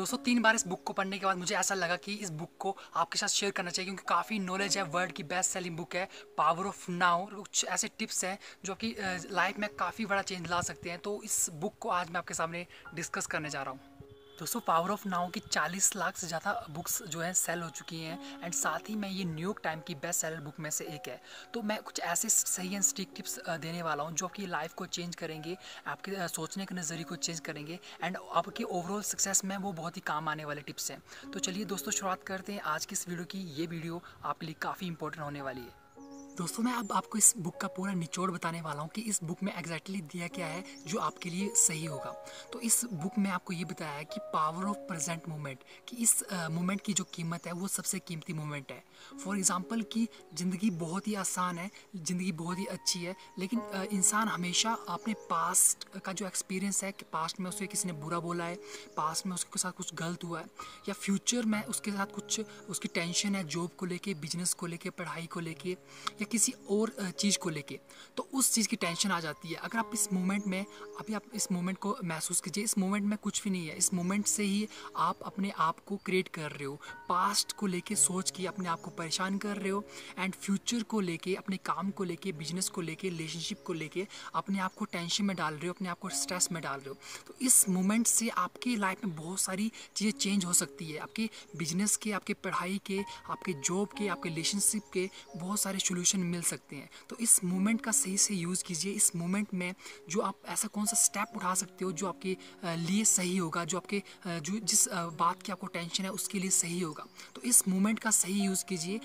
दोस्तों 3 बार इस बुक को पढ़ने के बाद मुझे ऐसा लगा कि इस बुक को आपके साथ शेयर करना चाहिए, क्योंकि काफ़ी नॉलेज है, वर्ल्ड की बेस्ट सेलिंग बुक है पावर ऑफ नाउ। कुछ ऐसे टिप्स हैं जो आपकी लाइफ में काफ़ी बड़ा चेंज ला सकते हैं, तो इस बुक को आज मैं आपके सामने डिस्कस करने जा रहा हूँ। दोस्तों पावर ऑफ नाउ की 40 लाख से ज़्यादा बुक्स जो हैं सेल हो चुकी हैं, एंड साथ ही में ये न्यूयॉर्क टाइम की बेस्ट सेलर बुक में से एक है। तो मैं कुछ ऐसे सही एंड स्टिक टिप्स देने वाला हूँ जो आपकी लाइफ को चेंज करेंगे, आपके सोचने के नज़रिए को चेंज करेंगे, एंड आपकी ओवरऑल सक्सेस में वो बहुत ही काम आने वाले टिप्स हैं। तो चलिए दोस्तों शुरुआत करते हैं आज की इस वीडियो की। ये वीडियो आपके लिए काफ़ी इंपॉर्टेंट होने वाली है। दोस्तों मैं अब आपको इस बुक का पूरा निचोड़ बताने वाला हूँ कि इस बुक में एग्जैक्टली दिया क्या है जो आपके लिए सही होगा। तो इस बुक में आपको ये बताया है कि पावर ऑफ प्रेजेंट मोमेंट, कि इस मोमेंट की जो कीमत है वो सबसे कीमती मोमेंट है। फॉर एग्जांपल कि ज़िंदगी बहुत ही आसान है, ज़िंदगी बहुत ही अच्छी है, लेकिन इंसान हमेशा अपने पास्ट का जो एक्सपीरियंस है कि पास्ट में उसे किसी ने बुरा बोला है, पास्ट में उसके साथ कुछ गलत हुआ है, या फ्यूचर में उसके साथ कुछ उसकी टेंशन है जॉब को लेके, बिजनेस को लेके, पढ़ाई को लेके, या किसी और चीज़ को लेके, तो उस चीज़ की टेंशन आ जाती है। अगर आप इस मोमेंट में, अभी आप इस मोमेंट को महसूस कीजिए, इस मोमेंट में कुछ भी नहीं है, इस मोमेंट से ही आप अपने आप को क्रिएट कर रहे हो, पास्ट को लेके सोच के अपने आप को परेशान कर रहे हो, एंड फ्यूचर को लेके, अपने काम को लेके, बिजनेस को लेके, रिलेशनशिप को लेके अपने आप को टेंशन में डाल रहे हो, अपने आप को स्ट्रेस में डाल रहे हो। तो इस मोमेंट से आपकी लाइफ में बहुत सारी चीज़ें चेंज हो सकती है, आपके बिजनेस के, आपके पढ़ाई के, आपके जॉब के, आपके रिलेशनशिप के बहुत सारे सोल्यूशन मिल सकते हैं। तो इस मोमेंट का सही से यूज़ कीजिए। इस मोमेंट में जो आप ऐसा कौन सा स्टेप उठा सकते हो जो आपके लिए सही होगा, जो आपके जो जिस बात की आपको टेंशन है उसके लिए सही होगा, तो इस मोमेंट का सही यूज़ कीजिए।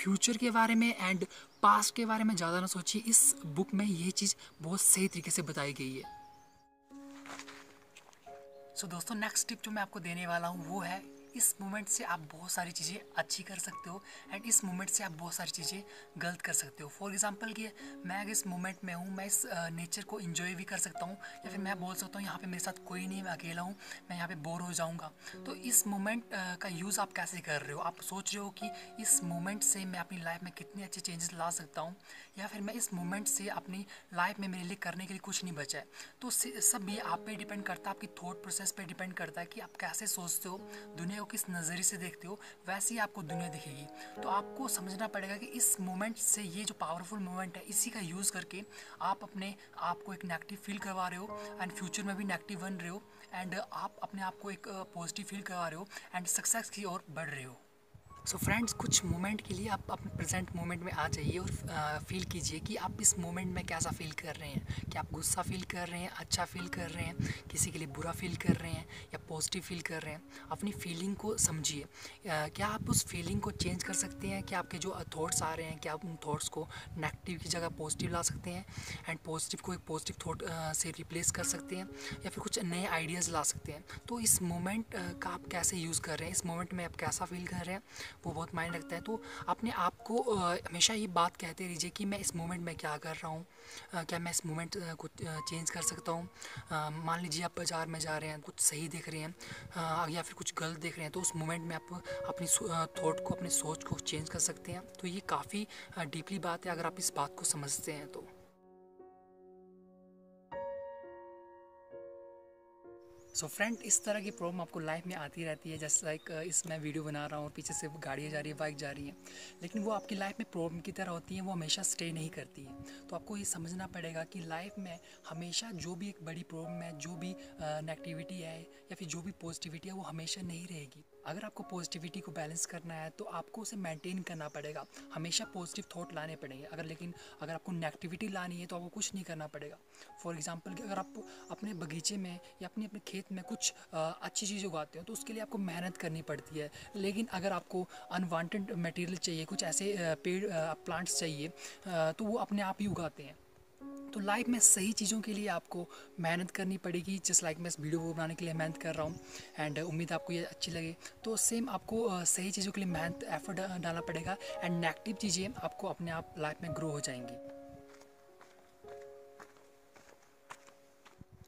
फ्यूचर के बारे में एंड पास्ट के बारे में ज़्यादा ना सोचिए। इस बुक में यह चीज़ बहुत सही तरीके से बताई गई है। सो दोस्तों नेक्स्ट टिप जो मैं आपको देने वाला हूँ वो है, इस मोमेंट से आप बहुत सारी चीज़ें अच्छी कर सकते हो, एंड इस मोमेंट से आप बहुत सारी चीज़ें गलत कर सकते हो। फॉर एग्जांपल कि मैं अगर इस मोमेंट में हूँ, मैं इस नेचर को एंजॉय भी कर सकता हूँ, या फिर मैं बोल सकता हूँ यहाँ पे मेरे साथ कोई नहीं, मैं अकेला हूँ, मैं यहाँ पे बोर हो जाऊँगा। तो इस मोमेंट का यूज़ आप कैसे कर रहे हो? आप सोच रहे हो कि इस मोमेंट से मैं अपनी लाइफ में कितने अच्छे चेंजेस ला सकता हूँ, या फिर मैं इस मोमेंट से अपनी लाइफ में मेरे लिए करने के लिए कुछ नहीं बचा है। तो सब ये आप पे डिपेंड करता है, आपकी थॉट प्रोसेस पर डिपेंड करता है कि आप कैसे सोचते हो, दुनिया को किस नज़रिए से देखते हो, वैसे ही आपको दुनिया दिखेगी। तो आपको समझना पड़ेगा कि इस मोमेंट से, ये जो पावरफुल मोमेंट है, इसी का यूज़ करके आप अपने आप को एक नेगेटिव फील करवा रहे हो, एंड फ्यूचर में भी नेगेटिव बन रहे हो, एंड आप अपने आप को एक पॉजिटिव फील करवा रहे हो, एंड सक्सेस की ओर बढ़ रहे हो। सो फ्रेंड्स कुछ मोमेंट के लिए आप अपने प्रेजेंट मोमेंट में आ जाइए और फील कीजिए कि आप इस मोमेंट में कैसा फील कर रहे हैं। कि आप गुस्सा फील कर रहे हैं, अच्छा फील कर रहे हैं, किसी के लिए बुरा फील कर रहे हैं, या पॉजिटिव फील कर रहे हैं। अपनी फीलिंग को समझिए, क्या आप उस फीलिंग को चेंज कर सकते हैं, क्या आपके जो थॉट्स आ रहे हैं, क्या आप उन थॉट्स को नेगेटिव की जगह पॉजिटिव ला सकते हैं, एंड पॉजिटिव को एक पॉजिटिव थॉट से रिप्लेस कर सकते हैं, या फिर कुछ नए आइडियाज़ ला सकते हैं। तो इस मोमेंट का आप कैसे यूज़ कर रहे हैं, इस मोमेंट में आप कैसा फील कर रहे हैं, वो बहुत मायने रखता है। तो अपने आप को हमेशा ये बात कहते रहिए कि मैं इस मोमेंट में क्या कर रहा हूँ, क्या मैं इस मोमेंट को चेंज कर सकता हूँ। मान लीजिए आप बाज़ार में जा रहे हैं, कुछ सही देख रहे हैं या फिर कुछ गलत देख रहे हैं, तो उस मोमेंट में आप अपनी थॉट को, अपनी सोच को चेंज कर सकते हैं। तो ये काफ़ी डीपली बात है अगर आप इस बात को समझते हैं तो। सो फ्रेंड इस तरह की प्रॉब्लम आपको लाइफ में आती रहती है। जस्ट लाइक इस मैं वीडियो बना रहा हूँ और पीछे से गाड़ियाँ जा रही है, बाइक जा रही है, लेकिन वो आपकी लाइफ में प्रॉब्लम की तरह होती है, वो हमेशा स्टे नहीं करती है। तो आपको ये समझना पड़ेगा कि लाइफ में हमेशा जो भी एक बड़ी प्रॉब्लम है, जो भी नेगेटिविटी है या फिर जो भी पॉजिटिविटी है, वो हमेशा नहीं रहेगी। अगर आपको पॉजिटिविटी को बैलेंस करना है तो आपको उसे मेंटेन करना पड़ेगा, हमेशा पॉजिटिव थॉट लाने पड़ेंगे। लेकिन अगर आपको नेगेटिविटी लानी है तो आपको कुछ नहीं करना पड़ेगा। फॉर एग्जांपल कि अगर आप अपने बगीचे में या अपने खेत में कुछ अच्छी चीज़ उगाते हो तो उसके लिए आपको मेहनत करनी पड़ती है। लेकिन अगर आपको अनवांटेड मटेरियल चाहिए, कुछ ऐसे पेड़ प्लांट्स चाहिए, तो वो अपने आप ही उगाते हैं। तो लाइफ में सही चीज़ों के लिए आपको मेहनत करनी पड़ेगी। जिस लाइक मैं इस वीडियो को बनाने के लिए मेहनत कर रहा हूँ, एंड उम्मीद है आपको ये अच्छी लगे। तो सेम आपको सही चीज़ों के लिए मेहनत, एफर्ट डालना पड़ेगा, एंड नेगेटिव चीज़ें आपको अपने आप लाइफ में ग्रो हो जाएंगी।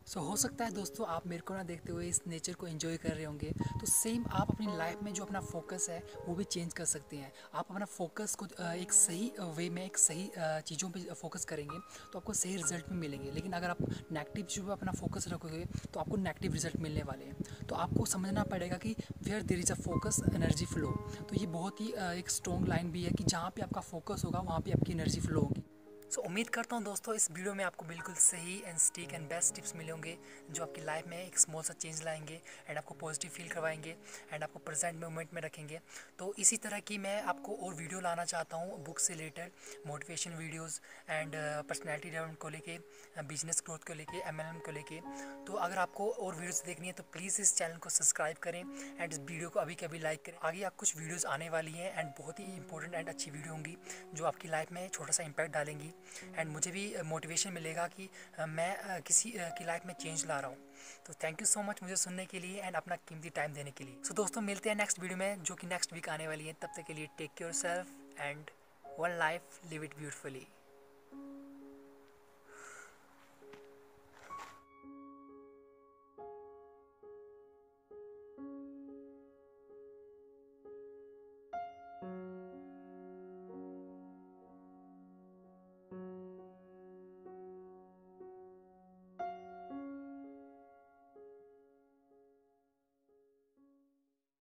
सो हो सकता है दोस्तों आप मेरे को ना देखते हुए इस नेचर को एंजॉय कर रहे होंगे, तो सेम आप अपनी लाइफ में जो अपना फोकस है वो भी चेंज कर सकते हैं। आप अपना फोकस को एक सही वे में, एक सही चीज़ों पे फोकस करेंगे तो आपको सही रिजल्ट भी मिलेंगे। लेकिन अगर आप नेगेटिव चीज़ों पर अपना फोकस रखोगे तो आपको नेगेटिव रिजल्ट मिलने वाले हैं। तो आपको समझना पड़ेगा कि where there is a focus energy flow. तो ये बहुत ही एक स्ट्रॉन्ग लाइन भी है कि जहाँ पर आपका फोकस होगा वहाँ पर आपकी एनर्जी फ्लो होगी। सो उम्मीद करता हूँ दोस्तों इस वीडियो में आपको बिल्कुल सही and stick and best tips मिले होंगे जो आपकी लाइफ में एक स्मॉल सा चेंज लाएंगे एंड आपको पॉजिटिव फील करवाएंगे एंड आपको प्रेजेंट मोमेंट में रखेंगे। तो इसी तरह की मैं आपको और वीडियो लाना चाहता हूँ बुक से related, motivation videos and personality development को लेके, बिजनेस ग्रोथ को लेके, MLM को लेके। तो अगर आपको और वीडियोस देखनी है तो प्लीज़ इस चैनल को सब्सक्राइब करें एंड इस वीडियो को अभी कभी लाइक करें। आगे आप कुछ वीडियोज़ आने वाली हैं एंड बहुत ही इंपॉर्टेंट एंड अच्छी वीडियो होंगी जो आपकी लाइफ में छोटा सा इम्पैक्ट डालेंगी एंड मुझे भी मोटिवेशन मिलेगा कि मैं किसी की लाइफ में चेंज ला रहा हूँ। तो थैंक यू सो मच मुझे सुनने के लिए एंड अपना कीमती टाइम देने के लिए। सो दोस्तों मिलते हैं नेक्स्ट वीडियो में जो कि नेक्स्ट वीक आने वाली है। तब तक के लिए take yourself and one life live it beautifully.